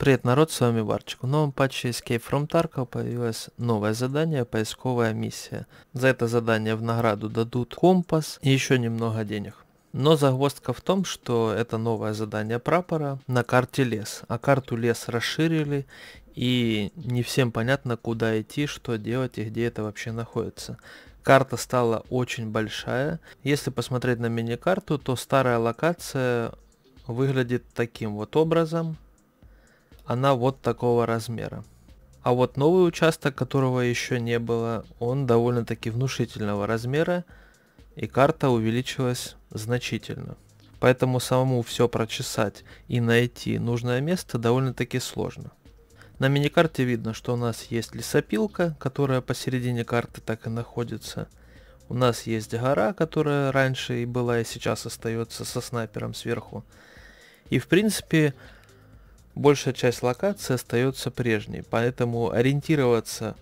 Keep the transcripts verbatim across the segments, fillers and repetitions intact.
Привет, народ, с вами Варчик. В новом патче Escape from Tarkov появилось новое задание «Поисковая миссия». За это задание в награду дадут компас и еще немного денег. Но загвоздка в том, что это новое задание Прапора на карте лес. А карту лес расширили, и не всем понятно, куда идти, что делать и где это вообще находится. Карта стала очень большая. Если посмотреть на миникарту, то старая локация выглядит таким вот образом. Она вот такого размера. А вот новый участок, которого еще не было, он довольно-таки внушительного размера, и карта увеличилась значительно. Поэтому самому все прочесать и найти нужное место довольно-таки сложно. На миникарте видно, что у нас есть лесопилка, которая посередине карты так и находится. У нас есть гора, которая раньше и была, и сейчас остается со снайпером сверху. И в принципе... большая часть локации остается прежней, поэтому ориентироваться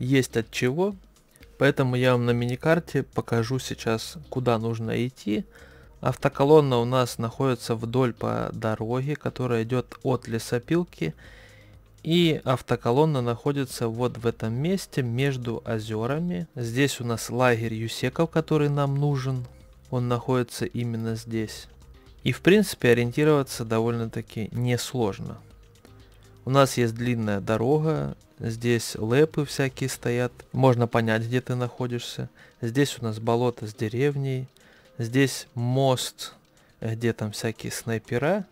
есть от чего. Поэтому я вам на миникарте покажу сейчас, куда нужно идти. Автоколонна у нас находится вдоль по дороге, которая идет от лесопилки. И автоколонна находится вот в этом месте, между озерами. Здесь у нас лагерь юсеков, который нам нужен. Он находится именно здесь. И в принципе ориентироваться довольно-таки несложно. У нас есть длинная дорога, здесь лэпы всякие стоят, можно понять, где ты находишься. Здесь у нас болото с деревней, здесь мост, где там всякие снайпера.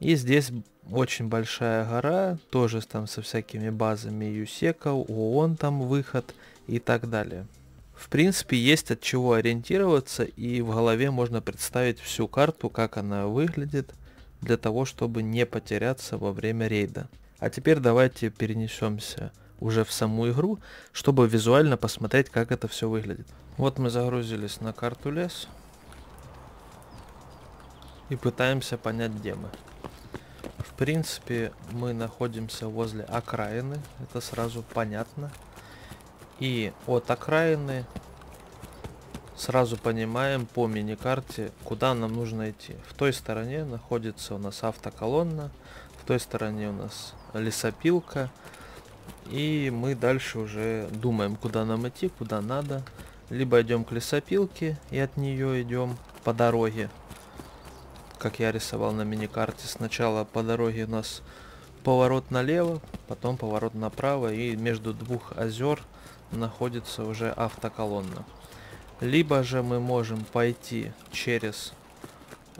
И здесь очень большая гора, тоже там со всякими базами юсеков, ООН там выход и так далее. В принципе, есть от чего ориентироваться, и в голове можно представить всю карту, как она выглядит, для того, чтобы не потеряться во время рейда. А теперь давайте перенесемся уже в саму игру, чтобы визуально посмотреть, как это все выглядит. Вот мы загрузились на карту лес и пытаемся понять, где мы. В принципе, мы находимся возле окраины, это сразу понятно. И от окраины сразу понимаем по миникарте, куда нам нужно идти. В той стороне находится у нас автоколонна, в той стороне у нас лесопилка. И мы дальше уже думаем, куда нам идти, куда надо. Либо идем к лесопилке и от нее идем по дороге, как я рисовал на миникарте. Сначала по дороге у нас поворот налево, потом поворот направо, и между двух озер находится уже автоколонна. Либо же мы можем пойти через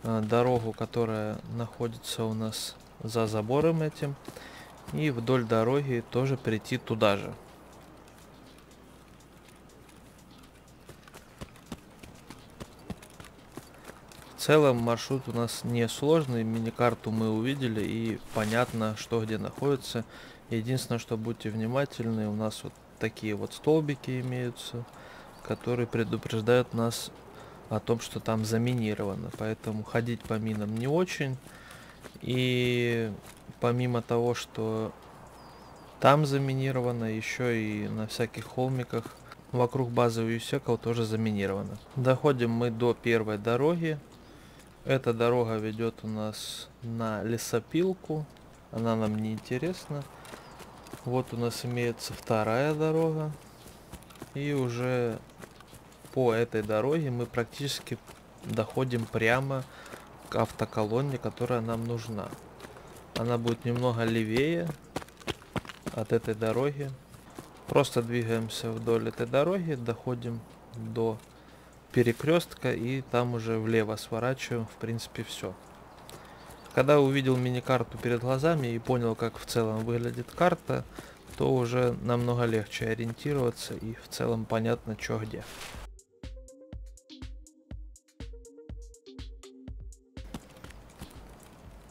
э, дорогу, которая находится у нас за забором этим, и вдоль дороги тоже прийти туда же. В целом маршрут у нас несложный, миникарту мы увидели и понятно, что где находится. Единственное, что будьте внимательны, у нас вот такие вот столбики имеются, которые предупреждают нас о том, что там заминировано. Поэтому ходить по минам не очень. И помимо того, что там заминировано, еще и на всяких холмиках вокруг базы юсеков тоже заминировано. Доходим мы до первой дороги. Эта дорога ведет у нас на лесопилку. Она нам не интересна. Вот у нас имеется вторая дорога, и уже по этой дороге мы практически доходим прямо к автоколонне, которая нам нужна. Она будет немного левее от этой дороги. Просто двигаемся вдоль этой дороги, доходим до перекрестка и там уже влево сворачиваем, в принципе, все. Когда увидел миникарту перед глазами и понял, как в целом выглядит карта, то уже намного легче ориентироваться и в целом понятно, что где.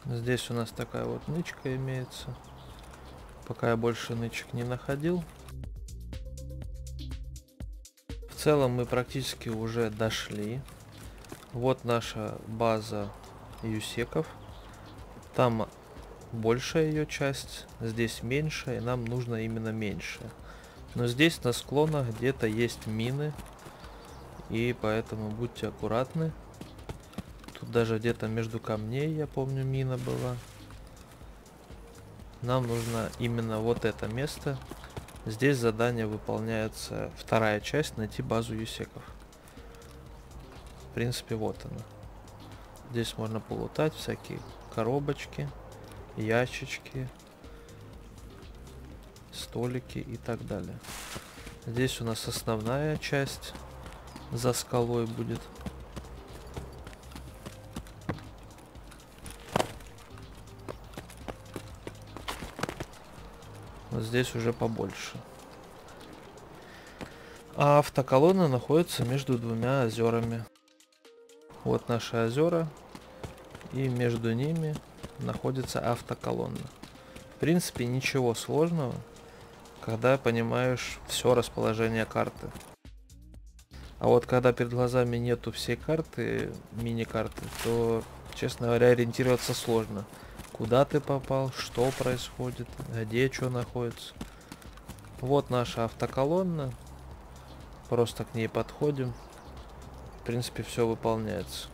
Здесь у нас такая вот нычка имеется. Пока я больше нычек не находил. В целом мы практически уже дошли. Вот наша база юсеков. Там большая ее часть, здесь меньше, и нам нужно именно меньше. Но здесь на склонах где-то есть мины, и поэтому будьте аккуратны. Тут даже где-то между камней, я помню, мина была. Нам нужно именно вот это место. Здесь задание выполняется вторая часть, найти базу юсеков. В принципе, вот она. Здесь можно полутать всякие коробочки, ящички, столики и так далее. Здесь у нас основная часть за скалой будет. Вот здесь уже побольше. А автоколонна находится между двумя озерами. Вот наши озера, и между ними находится автоколонна. В принципе, ничего сложного, когда понимаешь все расположение карты. А вот когда перед глазами нету всей карты, мини-карты, то, честно говоря, ориентироваться сложно. Куда ты попал, что происходит, где что находится. Вот наша автоколонна. Просто к ней подходим. В принципе, все выполняется.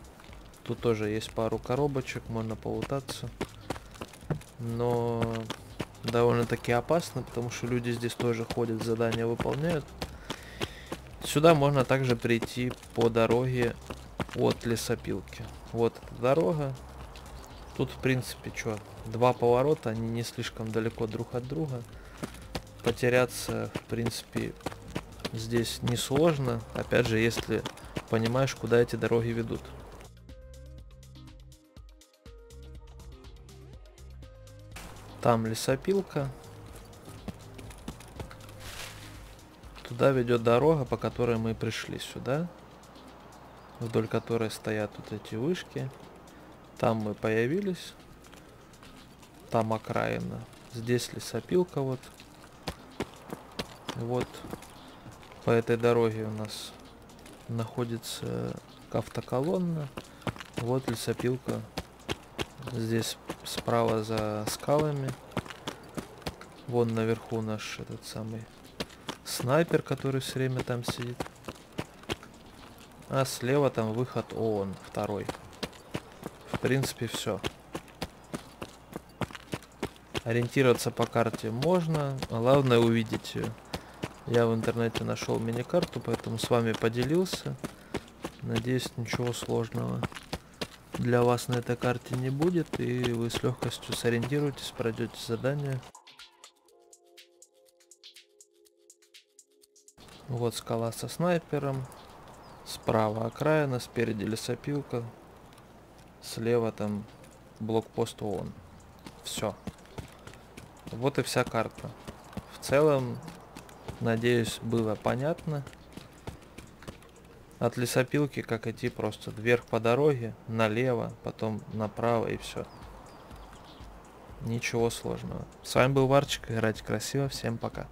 Тут тоже есть пару коробочек, можно полутаться. Но довольно-таки опасно, потому что люди здесь тоже ходят, задания выполняют. Сюда можно также прийти по дороге от лесопилки. Вот эта дорога. Тут, в принципе, что, два поворота, они не слишком далеко друг от друга. Потеряться, в принципе, здесь несложно. Опять же, если понимаешь, куда эти дороги ведут. Там лесопилка. Туда ведет дорога, по которой мы пришли сюда. Вдоль которой стоят вот эти вышки. Там мы появились. Там окраина. Здесь лесопилка вот. Вот по этой дороге у нас находится автоколонна. Вот лесопилка. Здесь справа за скалами. Вон наверху наш этот самый снайпер, который все время там сидит. А слева там выход ООН, второй. В принципе, все. Ориентироваться по карте можно, главное увидеть ее. Я в интернете нашел мини-карту, поэтому с вами поделился. Надеюсь, ничего сложного для вас на этой карте не будет, и вы с легкостью сориентируетесь, пройдете задание. Вот скала со снайпером, справа окраина, спереди лесопилка. Слева там блокпост ООН. Все. Вот и вся карта. В целом, надеюсь, было понятно. От лесопилки как идти просто вверх по дороге, налево, потом направо и все. Ничего сложного. С вами был Варчик. Играйте красиво. Всем пока.